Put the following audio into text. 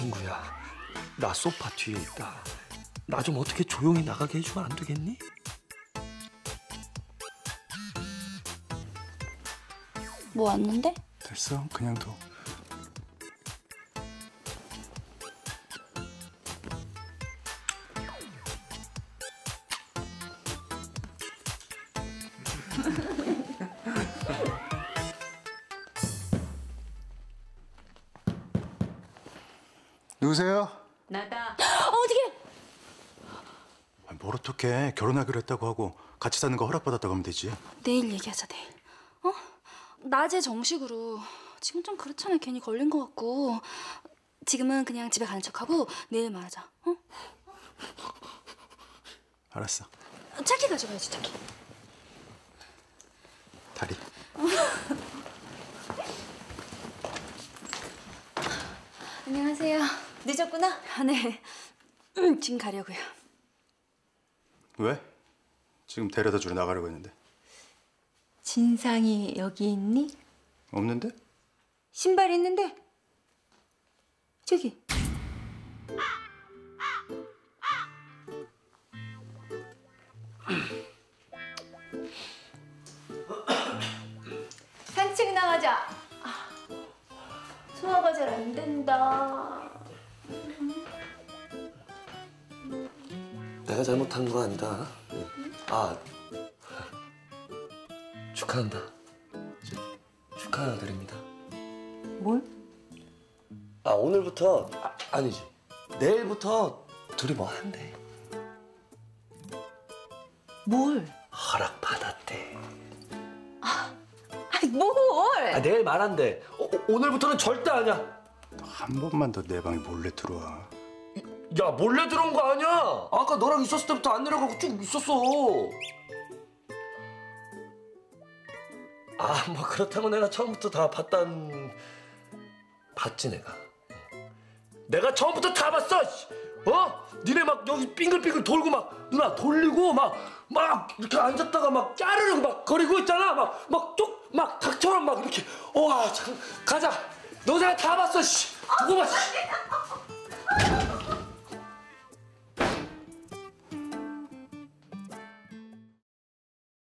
친구야, 나 소파 뒤에 있다. 나 좀 어떻게 조용히 나가게 해주면 안 되겠니? 뭐 왔는데? 됐어, 그냥 둬. 누구세요? 나다. 어떻게? 뭘 어떻게? 결혼하기로 했다고 하고 같이 사는 거 허락받았다고 하면 되지. 내일 얘기하자, 내일. 어? 낮에 정식으로. 지금 좀 그렇잖아, 괜히 걸린 거 같고. 지금은 그냥 집에 가는 척하고 내일 말하자. 어? 알았어. 차키 가져가야지, 차키. 다리. 안녕하세요. 늦었구나? 아, 네. 지금 가려고요. 왜? 지금 데려다 주러 나가려고 했는데. 진상이 여기 있니? 없는데? 신발 있는데? 저기. 산책 나가자. 소화가 잘 안 된다. 내가 잘못한 거 아니다. 아, 축하한다. 축하드립니다. 뭘? 아, 오늘부터, 아니지, 내일부터 둘이 뭐 한대. 뭘? 허락받았대. 아니, 뭘? 아, 내일 말한대. 오늘부터는 절대 아니야. 너 한 번만 더 내 방에 몰래 들어와. 야, 몰래 들어온 거 아니야? 아까 너랑 있었을 때부터 안 내려가고 쭉 있었어. 아, 뭐 그렇다고 내가 처음부터 다 봤지 내가. 내가 처음부터 다 봤어. 어? 니네 막 여기 빙글빙글 돌고 막 누나 돌리고 막 이렇게 앉았다가 막 짜르릉 막 거리고 있잖아. 막 닭처럼 막 이렇게. 와, 가자. 너네 다 봤어. 누구 봤어?